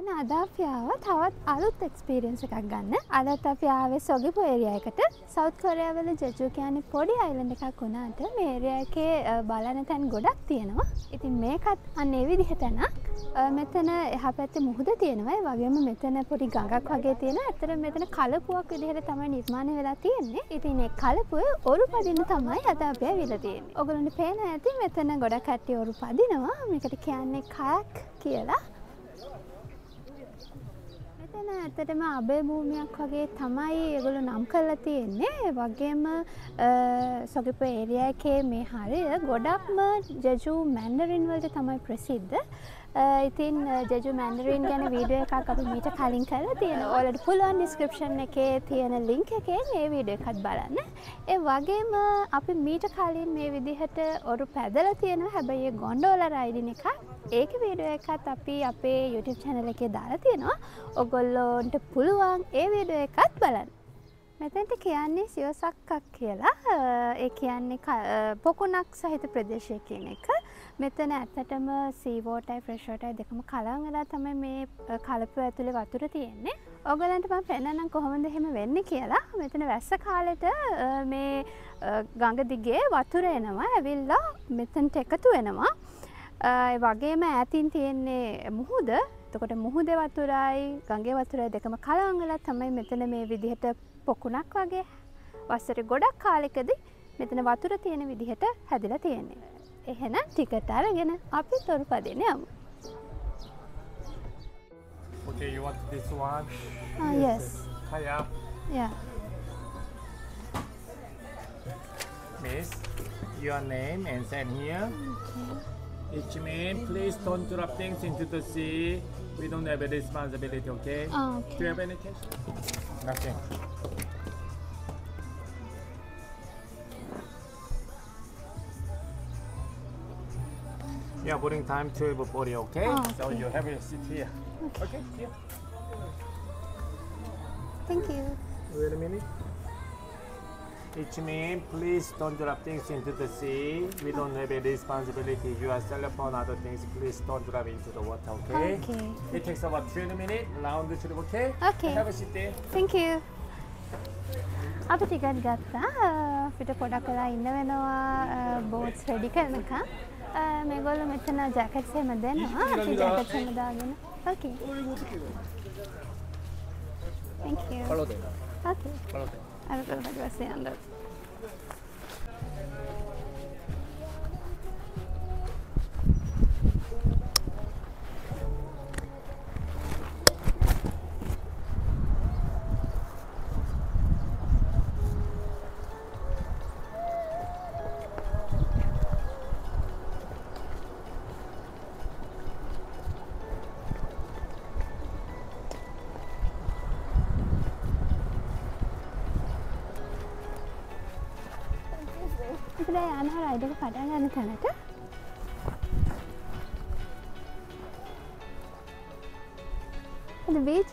අන්න අද අපි ආවා තවත් අලුත් එක්ස්පීරියන්ස් එකක් ගන්න. අදත් අපි ආවේ සොගිපෝ ඒරියා එකට. සවුත් කොරියාව වල ජෙජු කියන්නේ පොඩි අයිලන්ඩ් එකක් වුණාට මේ ඒරියා එකේ බලන තැන් ගොඩක් තියෙනවා. ඉතින් මේකත් අන්න ඒ විදිහ තැනක්. මෙතන එහා පැත්තේ මුහුද තියෙනවා. ඒ වගේම මෙතන පොඩි ගඟක් වගේ තියෙනවා. ඇත්තට මෙතන කලපුවක් විදිහට තමයි නිර්මාණය වෙලා තියෙන්නේ. ඉතින් ඒ කලපුවේ ඔරු පදින්න තමයි අද අපි ඇවිල්ලා තියෙන්නේ. ඔයගොල්ලන්ට පේනවා ඇති මෙතන ගොඩක් කට්ටිය ඔරු පදිනවා. මේකට කියන්නේ කයක් කියලා. මෙතන ඇත්තටම අබේ භූමියක් වගේ තමයි ඒගොල්ලෝ නම් කරලා තියෙන්නේ. ඒ වගේම සොගිපෝ ඒරියා එකේ මේ හරය ගොඩක්ම ජෙජු මැන්ඩරින් වලට තමයි ප්‍රසිද්ධ. ඉතින් ජෙජු මැන්ඩරින් ගැන වීඩියෝ එකක් අපි මීට කලින් කරලා තියෙනවා. ඔයාලට පුළුවන් ඩිස්ක්‍රිප්ෂන් එකේ තියෙන ලින්ක් එකේ මේ වීඩියෝ එකත් බලන්න. ඒ වගේම අපි මීට කලින් මේ විදිහට ඔරු පැදලා තියෙනවා. හැබැයි ඒ ගොන්ඩෝලා රයිඩින් එක ඒක වීඩියෝ එකත් අපි අපේ YouTube channel එකේ දාලා තියෙනවා. ඔයගොල්ලෝන්ට පුළුවන් ඒ වීඩියෝ එකත් බලන්න. මෙතනට කියන්නේ සියොසක්කක් කියලා. ඒ කියන්නේ පොකුණක් සහිත ප්‍රදේශයක් කියන එක. මෙතන ඇත්තටම sea water fresh water දෙකම කලවම් වෙලා තමයි මේ කලපුව ඇතුලේ වතුර තියෙන්නේ. ඔයගලන්ට මම පෙන්නන්නම් කොහොමද එහෙම වෙන්නේ කියලා. මෙතන වැස්ස කාලෙට මේ ගඟ දිගේ වතුර එනවා. ඇවිල්ලා මෙතනට එකතු වෙනවා. ඒ වගේම ඈතින් තියෙන්නේ මුහුද. එතකොට මුහුදේ වතුරයි ගඟේ වතුරයි දෙකම කලවම් වෙලා තමයි මෙතන මේ විදිහට පොකුණක් වගේ වසරේ ගොඩක් කාලෙකදී මෙතන වතුර තියෙන විදිහට හැදිලා තියෙන්නේ. එහෙනම් ටිකට අරගෙන අපි තොරු පදින්න යමු. Okay, you want this one? Yes. Hiya. Yeah. Miss, your name and send here. Okay. Each man, please don't drop things into the sea. We don't have a responsibility, okay? Okay. Do you have any cash? Nothing. Yeah, putting time to your body, okay? Okay? So you have a seat here. Okay. Okay, here. Thank you. Wait a minute. Each man, please don't drop things into the sea. We don't have a responsibility. You are cell phone, other things. Please don't drop into the water, okay? Okay. It takes about 20 minutes. Round the trip, okay? Okay. Have a seat there. Thank you. අපි ticket ගත්තා. අපිට පොඩක් වෙලා ඉන්න වෙනවා boats ready කරනකම්. මේගොල්ලෝ මෙතන ජැකට්ස් එහෙම දෙනවා. අපි ජැකට්ස් එහෙම දාගෙන. Okay. Thank you. Follow them. Okay. Follow them. I don't know how do I stand up. Today I'm going to go to the house. I'm going to go to the beach.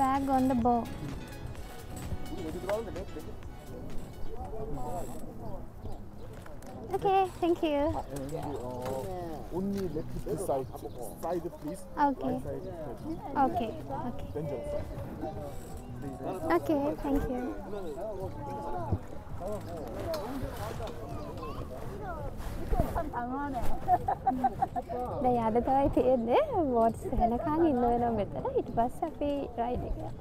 Bag on the bow. Okay, thank you. only let me piece out side please. Okay. Right side, okay. Okay. Okay. Okay, thank you. 네, 야드 타이 තියෙන්නේ votes එනකන් ඉන්න වෙනම මෙතන. ඊට පස්සේ අපි ride එක.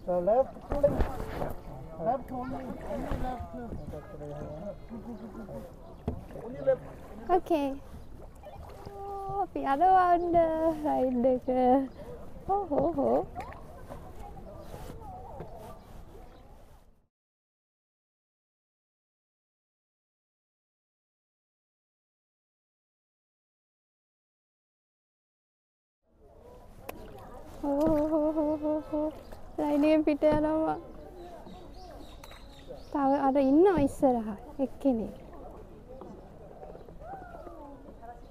So left only left. Only left. Okay. Oh, the other one, right there. Oh, ho, ho. Riding පිට යනවා. තව අර ඉන්නවා ඉස්සරහා එක්කෙනෙක්.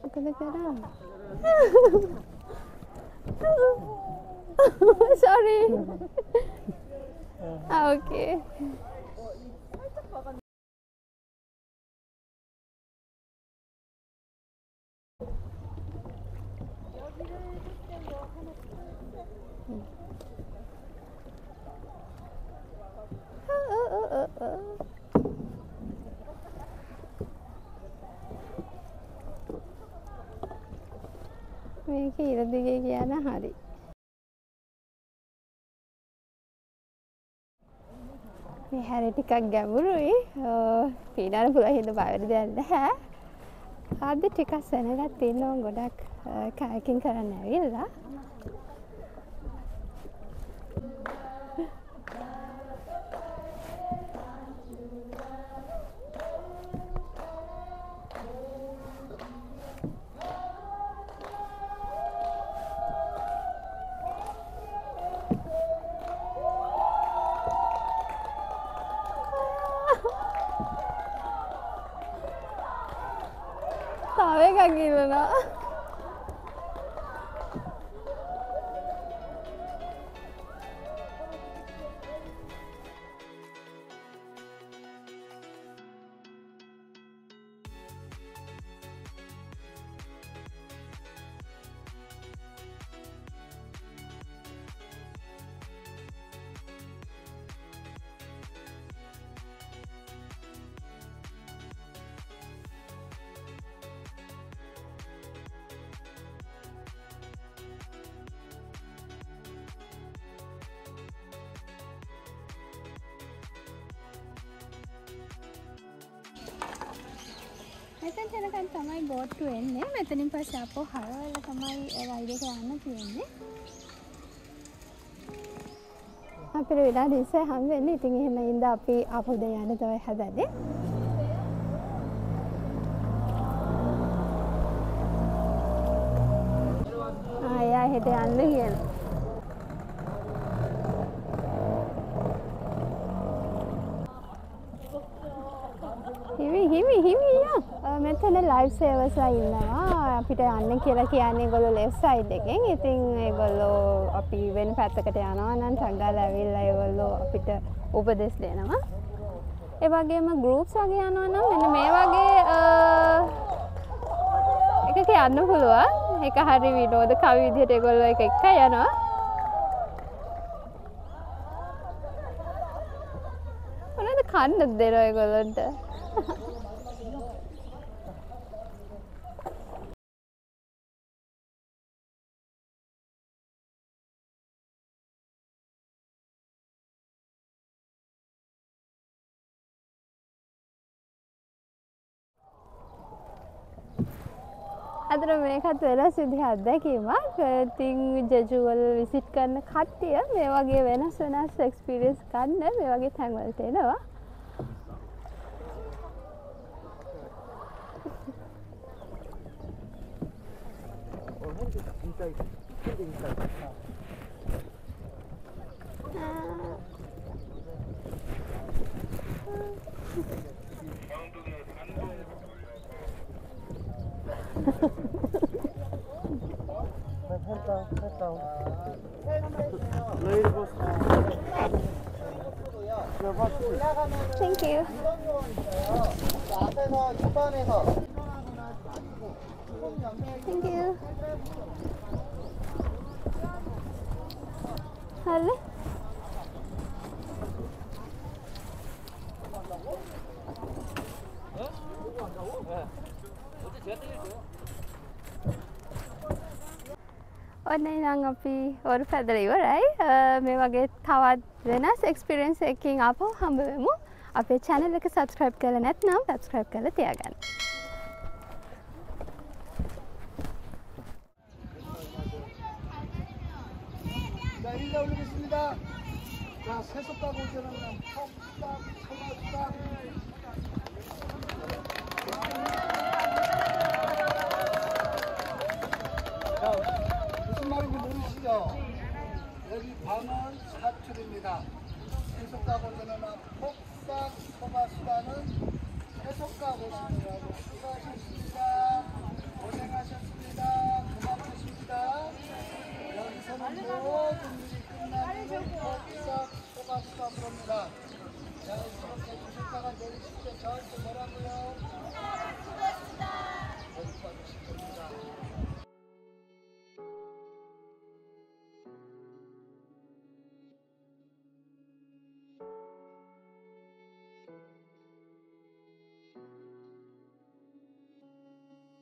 මොකද කරන්නේ? Sorry. Okay. මේක ඉර දිගේ කියන හරි. මේ හැරේ ටිකක් ගැඹුරුයි. පීඩාන පුරා හිඳ පාවෙන්න දෙයක් නැහැ. ආද්ද ටිකක් සැනගත් තියෙනවා ගොඩක් කයකින් කරන්න ඇවිල්ලා. මෙතෙන් යනකන් තමයි බෝට්ටු එන්නේ. මෙතනින් පස්සේ අපෝ හරවලා තමයි රයිඩ් එක යන්න තියෙන්නේ. අපේ විලාදේ ඉස්සේ හම් වෙන්නේ. ඉතින් එහෙම ඉඳ අපි ආපහු දැන් යන්න තමයි හදන්නේ. ආයෙ හෙට යන්න කියන. මෙතන ලයිෆ් සේවර්ස් ලා ඉන්නවා. අපිට යන්න කියලා කියන්නේ ඒගොල්ලෝ left side එකෙන්. ඉතින් ඒගොල්ලෝ අපි වෙන පැත්තකට යනවා නම් සංගාල ඇවිල්ලා ඒගොල්ලෝ අපිට උපදෙස් දෙනවා. ඒ වගේම groups වගේ යනවා නම් මෙන්න මේ වගේ එකක යන්න පුළුවන්. ඒක හරි විනෝද කවි විදිහට ඒගොල්ලෝ එක එක යනවා. මොනවද කන්න දෙනවා ඒගොල්ලන්ට? අදර මේකත් වෙනස් විදිහ අත්දැකීමක්. ඉතින් ජජුවල් විසිට් කරන කට්ටිය මේ වගේ වෙනස් වෙනස් එක්ස්පීරියන්ස් ගන්න මේ වගේ තැන්වලට එනවා. inside. Get inside. Thank you. Thank you. 할래? Orang yang ngapi orang federal itu, right? Mewakili thawat, jenas experience eking apa hambamu? Apa channel kita subscribe kalian, netnam subscribe kalian tiagan. 자, 올리겠습니다. 자, 새소까지 오시는 분, 자, 무슨 말인지 모르시죠? 여기 밤은 사출입니다. 새소까지 오시는 분, 폭삭, 소바수다는 새소까지 오시는 분이라고 수고하셨습니다. 고생하셨습니다. 고맙습니다. 여기서는 모든 소바수다 부릅니다. 자, 이렇게 주식사가 내리실 때 저한테 뭐라고요?